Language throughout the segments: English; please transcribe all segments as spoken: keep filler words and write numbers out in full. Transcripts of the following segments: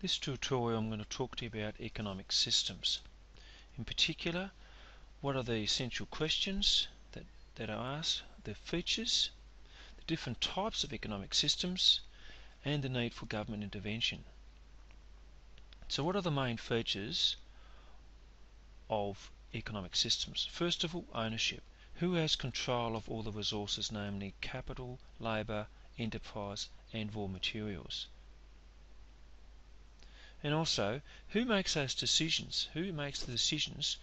This tutorial I'm going to talk to you about economic systems. In particular, what are the essential questions that, that are asked, their features, the different types of economic systems, and the need for government intervention. So what are the main features of economic systems? First of all, ownership. Who has control of all the resources, namely capital, labour, enterprise, and raw materials? And also, who makes those decisions? Who makes the decisions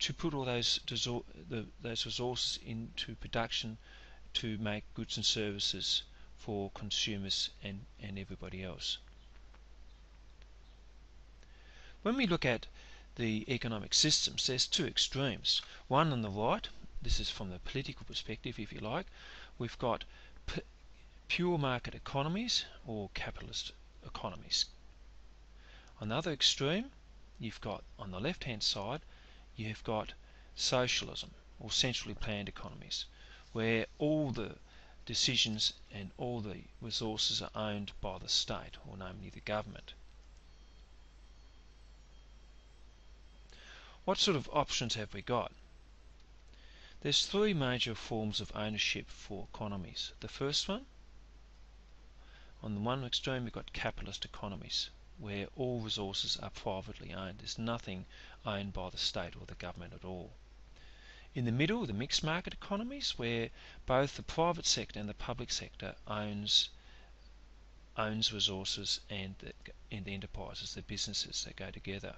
to put all those, the, those resources into production to make goods and services for consumers and, and everybody else? When we look at the economic systems, there's two extremes. One on the right, this is from the political perspective, if you like, we've got p pure market economies or capitalist economies. On the other extreme, you've got, on the left-hand side, you've got socialism or centrally planned economies, where all the decisions and all the resources are owned by the state, or namely the government. What sort of options have we got? There's three major forms of ownership for economies. The first one, on the one extreme, we've got capitalist economies, where all resources are privately owned. There's nothing owned by the state or the government at all. In the middle, the mixed market economies, where both the private sector and the public sector owns owns resources and the, and the enterprises, the businesses that go together.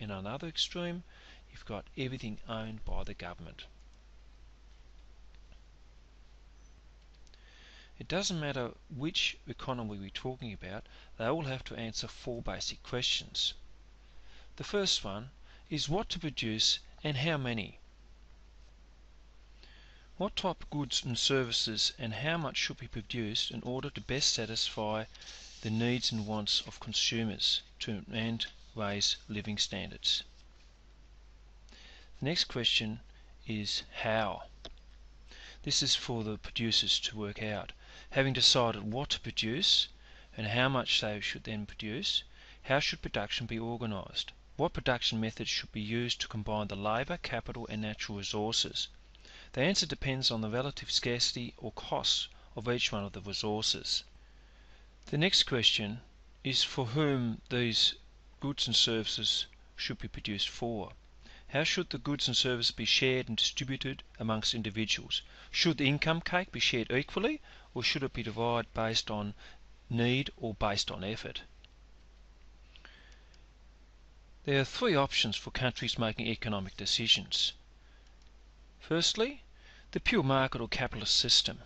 And on the other extreme, you've got everything owned by the government. It doesn't matter which economy we're talking about, they all have to answer four basic questions. The first one is what to produce and how many. What type of goods and services and how much should be produced in order to best satisfy the needs and wants of consumers to, and raise living standards. The next question is how. This is for the producers to work out. Having decided what to produce and how much they should then produce, how should production be organised? What production methods should be used to combine the labour, capital and natural resources? The answer depends on the relative scarcity or cost of each one of the resources. The next question is for whom these goods and services should be produced for. How should the goods and services be shared and distributed amongst individuals? Should the income cake be shared equally, or should it be divided based on need or based on effort? There are three options for countries making economic decisions. Firstly, the pure market or capitalist system.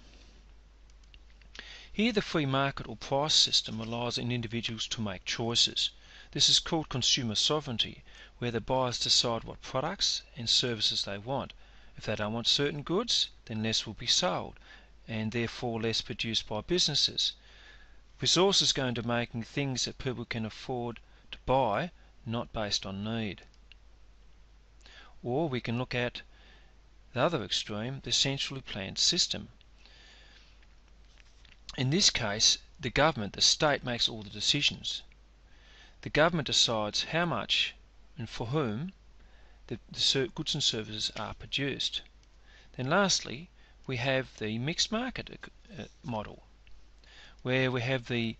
Here the free market or price system relies on individuals to make choices. This is called consumer sovereignty, where the buyers decide what products and services they want. If they don't want certain goods, then less will be sold, and therefore less produced by businesses. Resources go into making things that people can afford to buy, not based on need. Or we can look at the other extreme, the centrally planned system. In this case, the government, the state, makes all the decisions. The government decides how much and for whom the, the goods and services are produced. Then lastly, we have the mixed market model, where we have the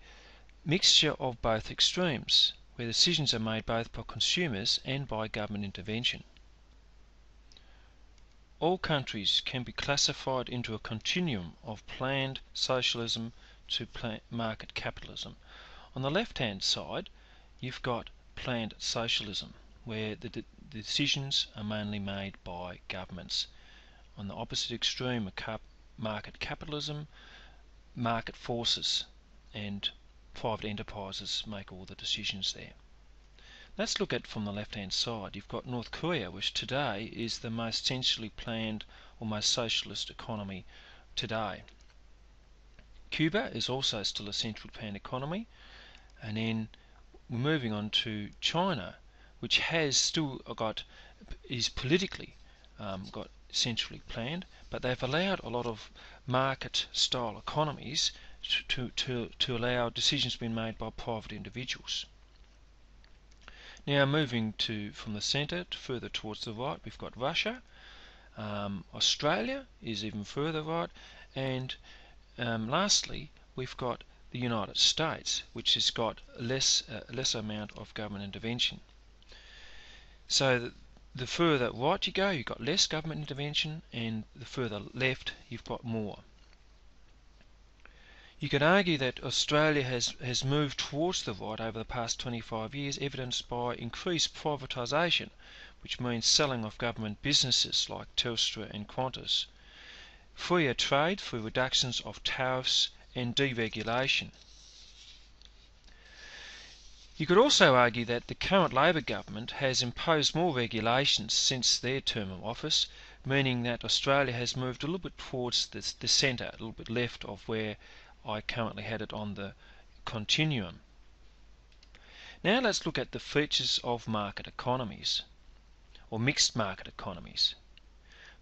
mixture of both extremes, where decisions are made both by consumers and by government intervention. All countries can be classified into a continuum of planned socialism to plan market capitalism. On the left-hand side, you've got planned socialism, where the, de the decisions are mainly made by governments. On the opposite extreme are cap market capitalism, market forces, and private enterprises make all the decisions there. Let's look at from the left-hand side. You've got North Korea, which today is the most centrally planned or most socialist economy today. Cuba is also still a centrally planned economy, and then we're moving on to China, which has still got is politically um, got centrally planned, but they've allowed a lot of market-style economies to to to allow decisions being made by private individuals. Now moving to from the centre to further towards the right, we've got Russia. Um, Australia is even further right, and um, lastly we've got the United States, which has got less uh, lesser amount of government intervention. So the, the further right you go, you've got less government intervention, and the further left you've got more. You could argue that Australia has, has moved towards the right over the past twenty-five years, evidenced by increased privatisation, which means selling off government businesses like Telstra and Qantas, freer trade through reductions of tariffs and deregulation. You could also argue that the current Labor government has imposed more regulations since their term of office, meaning that Australia has moved a little bit towards the, the centre, a little bit left of where I currently had it on the continuum. Now let's look at the features of market economies, or mixed market economies.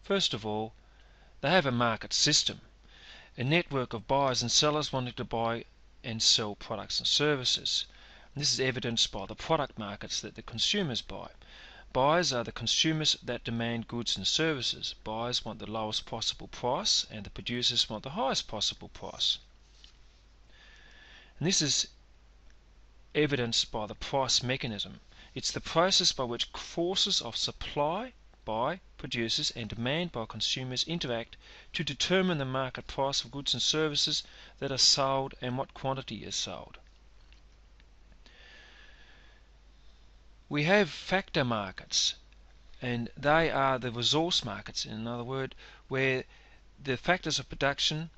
First of all, they have a market system, a network of buyers and sellers wanting to buy and sell products and services. This is evidenced by the product markets that the consumers buy. Buyers are the consumers that demand goods and services. Buyers want the lowest possible price, and the producers want the highest possible price. And this is evidenced by the price mechanism. It's the process by which forces of supply by producers and demand by consumers interact to determine the market price of goods and services that are sold and what quantity is sold. We have factor markets, and they are the resource markets, in another word, where the factors of production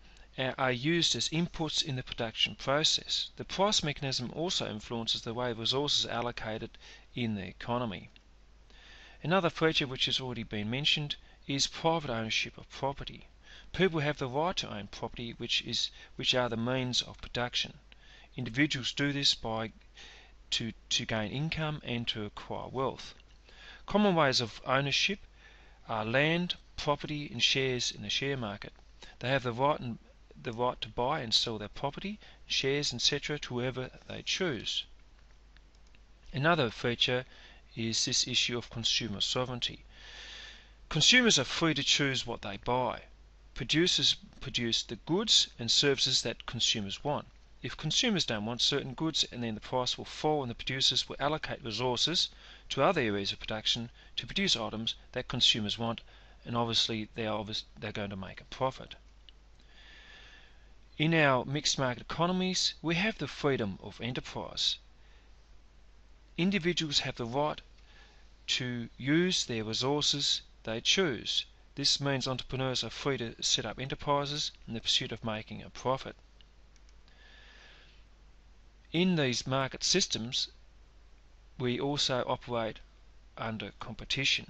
are used as inputs in the production process. The price mechanism also influences the way resources are allocated in the economy. Another feature which has already been mentioned is private ownership of property. People have the right to own property, which is which are the means of production. Individuals do this by To, to gain income and to acquire wealth. Common ways of ownership are land, property and shares in the share market. They have the right and the right to buy and sell their property, shares, et cetera to whoever they choose. Another feature is this issue of consumer sovereignty. Consumers are free to choose what they buy. Producers produce the goods and services that consumers want. If consumers don't want certain goods, and then the price will fall and the producers will allocate resources to other areas of production to produce items that consumers want, and obviously they're, obvious, they're going to make a profit. In our mixed market economies, we have the freedom of enterprise. Individuals have the right to use their resources they choose. This means entrepreneurs are free to set up enterprises in the pursuit of making a profit. In these market systems, we also operate under competition.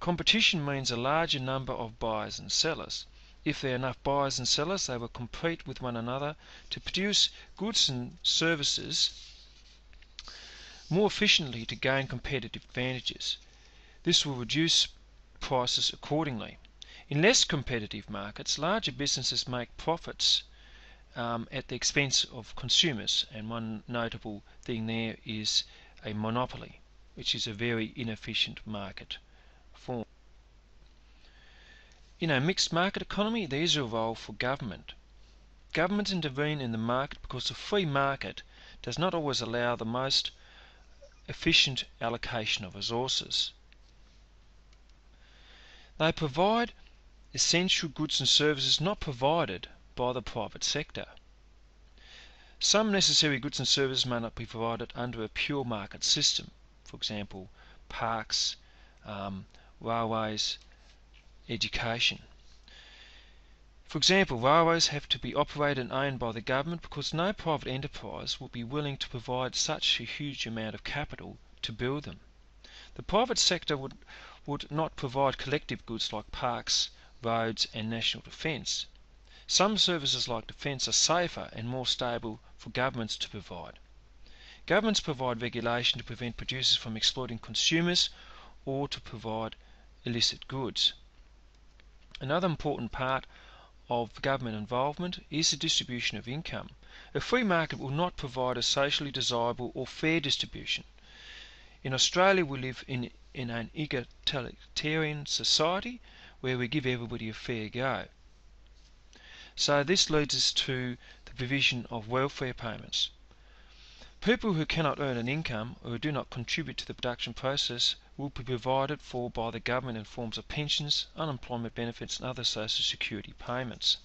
Competition means a larger number of buyers and sellers. If there are enough buyers and sellers, they will compete with one another to produce goods and services more efficiently to gain competitive advantages. This will reduce prices accordingly. In less competitive markets, larger businesses make profits Um, at the expense of consumers, and one notable thing there is a monopoly, which is a very inefficient market form. In a mixed market economy, there is a role for government. Governments intervene in the market because the free market does not always allow the most efficient allocation of resources. They provide essential goods and services not provided by the private sector. Some necessary goods and services may not be provided under a pure market system, for example parks, um, railways, education. For example, railways have to be operated and owned by the government because no private enterprise will be willing to provide such a huge amount of capital to build them. The private sector would, would not provide collective goods like parks, roads and national defence. Some services like defence are safer and more stable for governments to provide. Governments provide regulation to prevent producers from exploiting consumers or to provide illicit goods. Another important part of government involvement is the distribution of income. A free market will not provide a socially desirable or fair distribution. In Australia, we live in, in an egalitarian society where we give everybody a fair go. So this leads us to the provision of welfare payments. People who cannot earn an income or who do not contribute to the production process will be provided for by the government in forms of pensions, unemployment benefits and other social security payments.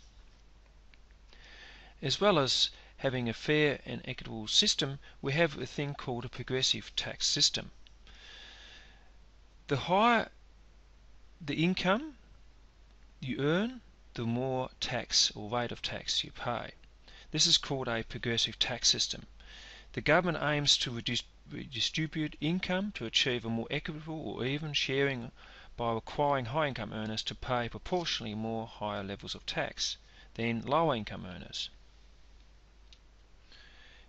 As well as having a fair and equitable system, we have a thing called a progressive tax system. The higher the income you earn, the more tax or rate of tax you pay. This is called a progressive tax system. The government aims to reduce, redistribute income to achieve a more equitable or even sharing by requiring high income earners to pay proportionally more higher levels of tax than lower income earners.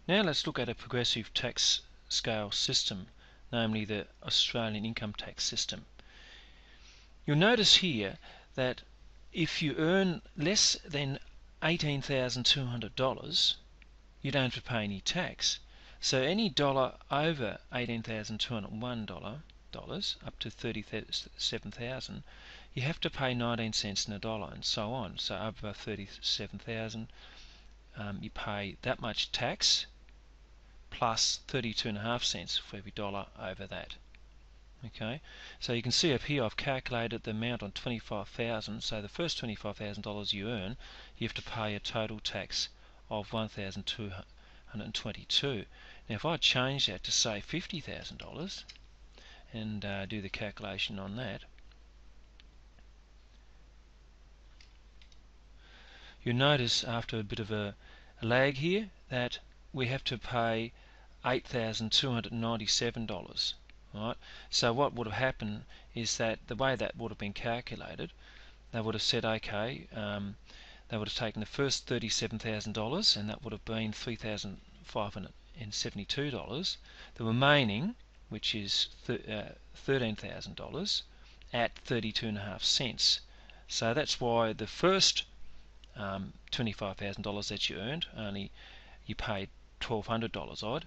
Now let's look at a progressive tax scale system, namely the Australian income tax system. You'll notice here that if you earn less than eighteen thousand two hundred dollars, you don't have to pay any tax. So any dollar over eighteen thousand two hundred one dollars up to thirty-seven thousand dollars, you have to pay nineteen cents in a dollar and so on. So above thirty-seven thousand dollars, um, you pay that much tax plus thirty-two and a half cents for every dollar over that. Okay, so you can see up here I've calculated the amount on twenty-five thousand dollars, so the first twenty-five thousand dollars you earn, you have to pay a total tax of one thousand two hundred twenty-two dollars. Now if I change that to say fifty thousand dollars and uh, do the calculation on that, you'll notice after a bit of a lag here that we have to pay eight thousand two hundred ninety-seven dollars. Right. So what would have happened is that the way that would have been calculated, they would have said, okay, um, they would have taken the first thirty-seven thousand dollars, and that would have been three thousand five hundred seventy-two dollars. The remaining, which is thirteen thousand dollars, at thirty-two and a half cents. So that's why the first um, twenty-five thousand dollars that you earned, only you paid twelve hundred dollars odd.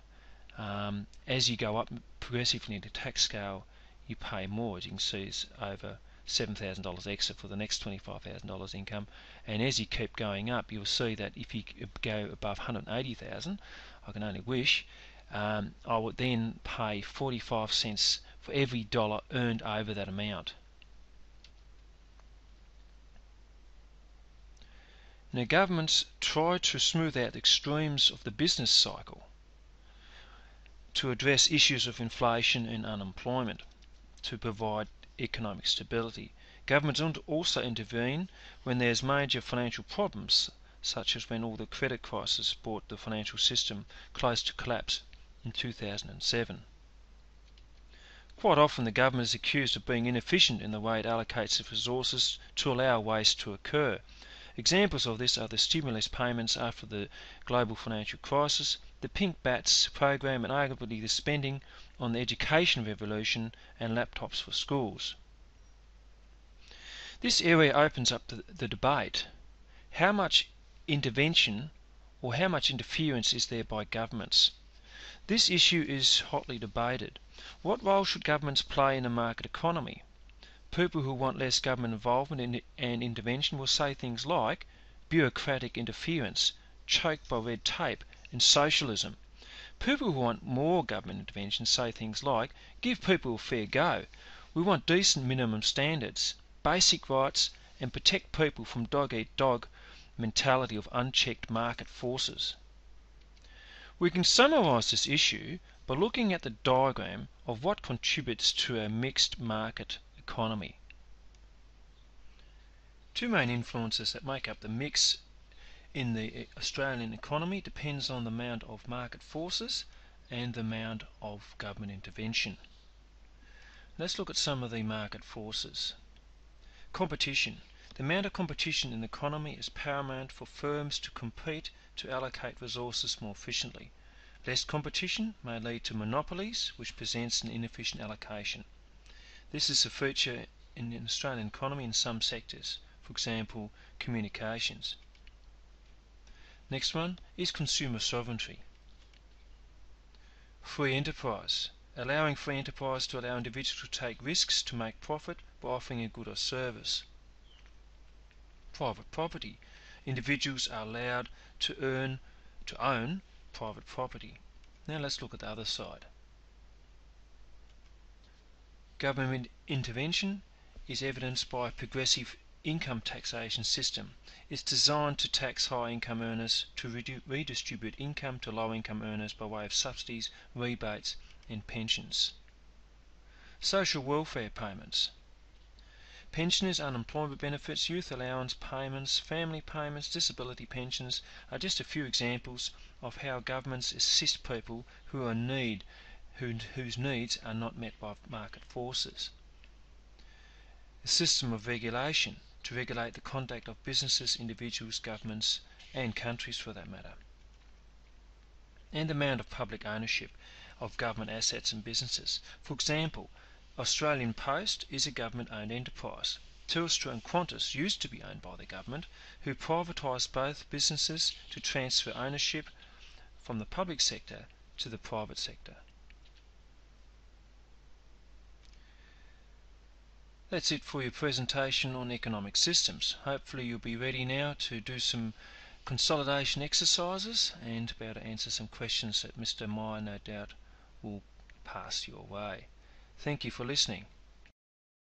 Um, as you go up progressively into tax scale, you pay more. As you can see, it's over seven thousand dollars extra for the next twenty-five thousand dollars income. And as you keep going up, you'll see that if you go above one hundred eighty thousand dollars, I can only wish, um, I would then pay forty-five cents for every dollar earned over that amount. Now, governments try to smooth out the extremes of the business cycle to address issues of inflation and unemployment to provide economic stability. Governments also intervene when there's major financial problems, such as when all the credit crisis brought the financial system close to collapse in two thousand seven. Quite often the government is accused of being inefficient in the way it allocates its resources to allow waste to occur. Examples of this are the stimulus payments after the global financial crisis, the Pink Bats program, and arguably the spending on the education revolution and laptops for schools. This area opens up the, the debate. How much intervention or how much interference is there by governments? This issue is hotly debated. What role should governments play in a market economy? People who want less government involvement and intervention will say things like bureaucratic interference, choked by red tape, and socialism. People who want more government intervention say things like give people a fair go, we want decent minimum standards, basic rights, and protect people from dog-eat-dog mentality of unchecked market forces. We can summarise this issue by looking at the diagram of what contributes to a mixed market economy. Two main influences that make up the mix in the Australian economy depends on the amount of market forces and the amount of government intervention. Let's look at some of the market forces. Competition. The amount of competition in the economy is paramount for firms to compete to allocate resources more efficiently. Less competition may lead to monopolies, which presents an inefficient allocation. This is a feature in the Australian economy in some sectors, for example, communications. Next one is consumer sovereignty. Free enterprise. allowing free enterprise to allow individuals to take risks to make profit by offering a good or service. Private property. Individuals are allowed to earn, to own private property. Now let's look at the other side. Government intervention is evidenced by a progressive income taxation system. It's designed to tax high income earners to redu redistribute income to low income earners by way of subsidies, rebates and pensions. Social welfare payments. Pensioners, unemployment benefits, youth allowance payments, family payments, disability pensions are just a few examples of how governments assist people who are in need, who, whose needs are not met by market forces. A system of regulation to regulate the conduct of businesses, individuals, governments and countries for that matter. And the amount of public ownership of government assets and businesses. For example, Australian Post is a government-owned enterprise. Telstra and Qantas used to be owned by the government, who privatised both businesses to transfer ownership from the public sector to the private sector. That's it for your presentation on economic systems. Hopefully you'll be ready now to do some consolidation exercises and to be able to answer some questions that Mister Meyer no doubt will pass your way. Thank you for listening.